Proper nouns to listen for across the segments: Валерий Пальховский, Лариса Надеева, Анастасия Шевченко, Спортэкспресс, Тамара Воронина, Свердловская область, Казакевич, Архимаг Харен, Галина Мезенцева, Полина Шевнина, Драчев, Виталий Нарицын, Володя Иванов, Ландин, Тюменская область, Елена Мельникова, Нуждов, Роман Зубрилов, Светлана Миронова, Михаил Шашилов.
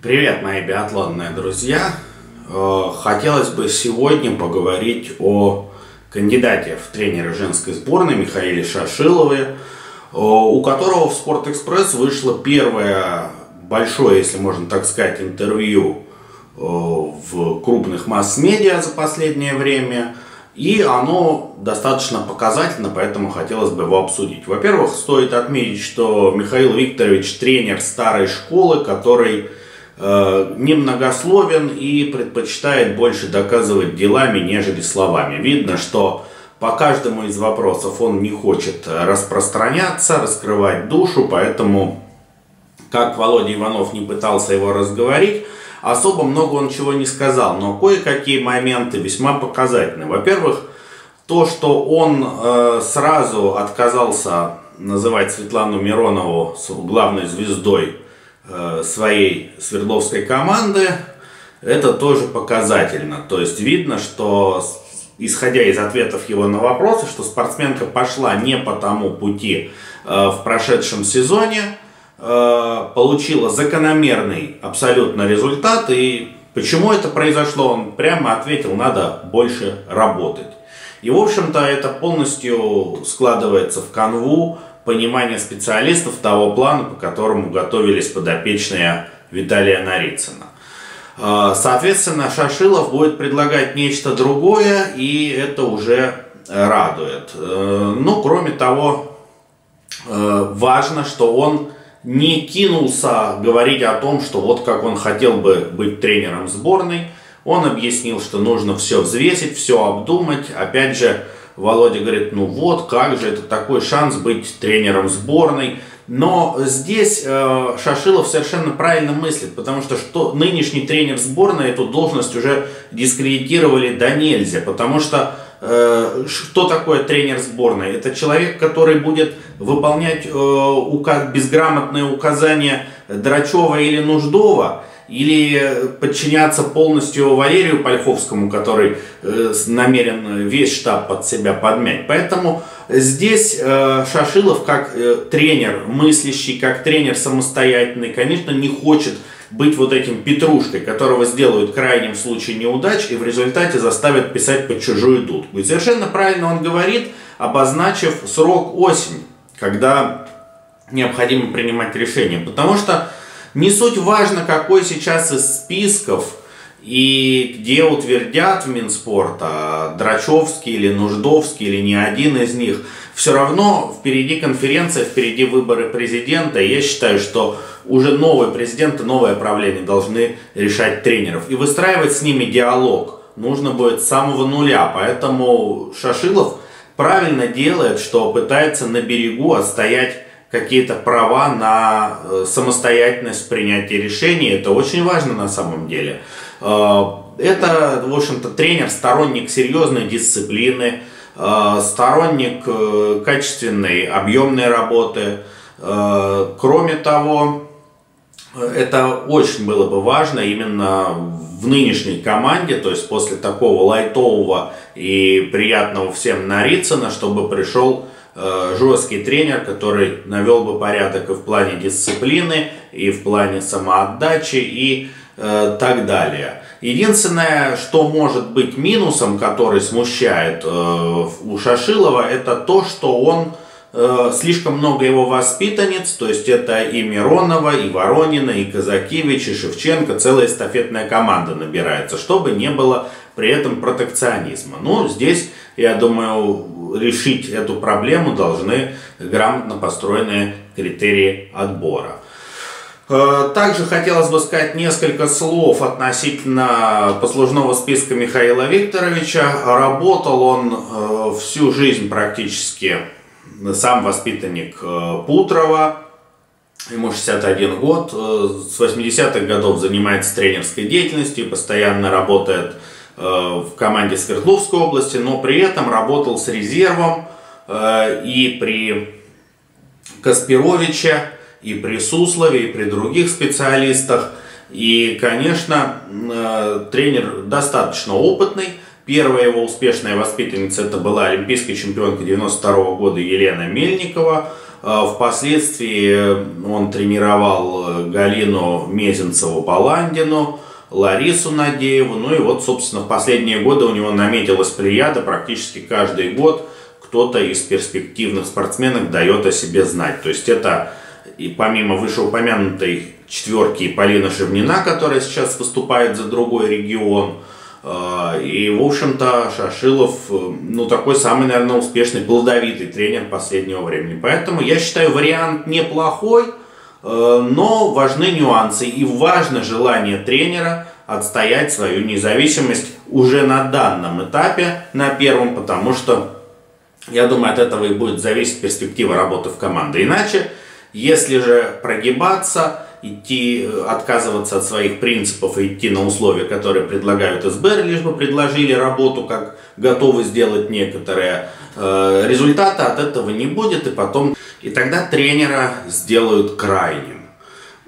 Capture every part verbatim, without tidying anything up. Привет, мои биатлонные друзья! Хотелось бы сегодня поговорить о кандидате в тренеры женской сборной Михаиле Шашилове, у которого в Спортэкспресс вышло первое большое, если можно так сказать, интервью в крупных масс-медиа за последнее время. И оно достаточно показательно, поэтому хотелось бы его обсудить. Во-первых, стоит отметить, что Михаил Викторович тренер старой школы, который немногословен и предпочитает больше доказывать делами, нежели словами. Видно, что по каждому из вопросов он не хочет распространяться, раскрывать душу, поэтому, как Володя Иванов не пытался его разговорить, особо много он чего не сказал, но кое-какие моменты весьма показательны. Во-первых, то, что он э, сразу отказался называть Светлану Миронову главной звездой своей свердловской команды, это тоже показательно. То есть видно, что, исходя из ответов его на вопросы, что спортсменка пошла не по тому пути э, в прошедшем сезоне, э, получила закономерный абсолютно результат. И почему это произошло, он прямо ответил: надо больше работать. И, в общем-то, это полностью складывается в канву понимание специалистов того плана, по которому готовились подопечные Виталия Нарицына. Соответственно, Шашилов будет предлагать нечто другое, и это уже радует. Ну, кроме того, важно, что он не кинулся говорить о том, что вот как он хотел бы быть тренером сборной. Он объяснил, что нужно все взвесить, все обдумать. Опять же, Володя говорит: ну вот, как же это такой шанс быть тренером сборной. Но здесь э, Шашилов совершенно правильно мыслит, потому что, что нынешний тренер сборной эту должность уже дискредитировали до нельзя. Потому что э, что такое тренер сборной? Это человек, который будет выполнять э, указ, безграмотные указания Драчева или Нуждова, или подчиняться полностью Валерию Пальховскому, который э, намерен весь штаб под себя подмять. Поэтому здесь э, Шашилов, как э, тренер мыслящий, как тренер самостоятельный, конечно, не хочет быть вот этим петрушкой, которого сделают в крайнем случае неудач и в результате заставят писать под чужую дудку. И совершенно правильно он говорит, обозначив срок осень, когда необходимо принимать решение. Потому что не суть важно, какой сейчас из списков и где утвердят в Минспорта, Драчевский или Нуждовский или ни один из них. Все равно впереди конференция, впереди выборы президента. И я считаю, что уже новый президент и новое правление должны решать тренеров. И выстраивать с ними диалог нужно будет с самого нуля. Поэтому Шашилов правильно делает, что пытается на берегу отстоять какие-то права на самостоятельность принятия решений. Это очень важно на самом деле. Это, в общем-то, тренер, сторонник серьезной дисциплины, сторонник качественной, объемной работы. Кроме того, это очень было бы важно именно в нынешней команде, то есть после такого лайтового и приятного всем Нарицына, чтобы пришел жесткий тренер, который навел бы порядок и в плане дисциплины, и в плане самоотдачи, и э, так далее. Единственное, что может быть минусом, который смущает э, у Шашилова, это то, что он э, слишком много его воспитанниц, то есть это и Миронова, и Воронина, и Казакевич, и Шевченко, целая эстафетная команда набирается, чтобы не было при этом протекционизма. Ну, здесь, я думаю, решить эту проблему должны грамотно построенные критерии отбора. Также хотелось бы сказать несколько слов относительно послужного списка Михаила Викторовича. Работал он всю жизнь практически, сам воспитанник Путрова, ему шестьдесят один год, с восьмидесятых годов занимается тренерской деятельностью, постоянно работает в команде Свердловской области, но при этом работал с резервом и при Каспировиче, и при Суслове, и при других специалистах. И, конечно, тренер достаточно опытный. Первая его успешная воспитанница это была олимпийская чемпионка девяносто второго года Елена Мельникова. Впоследствии он тренировал Галину Мезенцеву по Ландину, Ларису Надееву. Ну и вот, собственно, в последние годы у него наметилась плеяда. Практически каждый год кто-то из перспективных спортсменов дает о себе знать. То есть это, и помимо вышеупомянутой четверки, Полина Шевнина, которая сейчас выступает за другой регион. И, в общем-то, Шашилов, ну, такой самый, наверное, успешный, плодовитый тренер последнего времени. Поэтому, я считаю, вариант неплохой, но важны нюансы. И важно желание тренера отстоять свою независимость уже на данном этапе, на первом, потому что, я думаю, от этого и будет зависеть перспектива работы в команде. Иначе, если же прогибаться, идти, отказываться от своих принципов и идти на условия, которые предлагают эс бэ эр, лишь бы предложили работу, как готовы сделать некоторые, результата от этого не будет, и потом, и тогда тренера сделают крайним.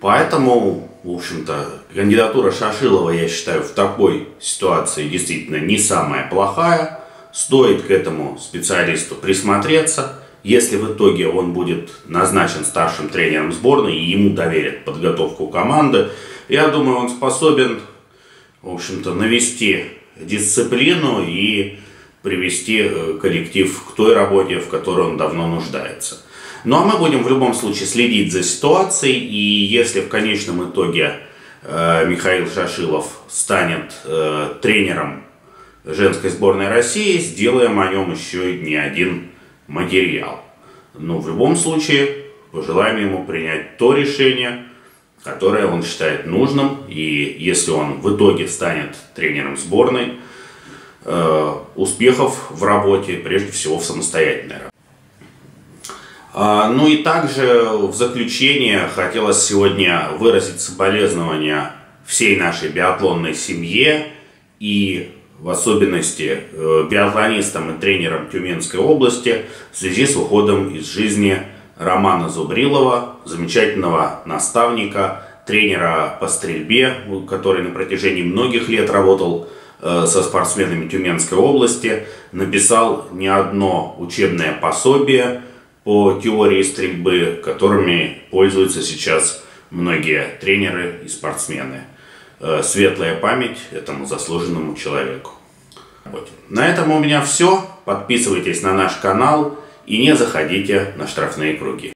Поэтому, в общем-то, кандидатура Шашилова, я считаю, в такой ситуации действительно не самая плохая. Стоит к этому специалисту присмотреться. Если в итоге он будет назначен старшим тренером сборной и ему доверят подготовку команды, я думаю, он способен, в общем-то, навести дисциплину и привести коллектив к той работе, в которой он давно нуждается. Ну а мы будем в любом случае следить за ситуацией, и если в конечном итоге э, Михаил Шашилов станет э, тренером женской сборной России, сделаем о нем еще не один материал. Но в любом случае пожелаем ему принять то решение, которое он считает нужным. И если он в итоге станет тренером сборной, э, успехов в работе, прежде всего в самостоятельной работе. А, ну и также в заключение хотелось сегодня выразить соболезнования всей нашей биатлонной семье и в особенности биатлонистам и тренерам Тюменской области в связи с уходом из жизни Романа Зубрилова, замечательного наставника, тренера по стрельбе, который на протяжении многих лет работал со спортсменами Тюменской области, написал не одно учебное пособие по теории стрельбы, которыми пользуются сейчас многие тренеры и спортсмены. Светлая память этому заслуженному человеку. Вот. На этом у меня все. Подписывайтесь на наш канал и не заходите на штрафные круги.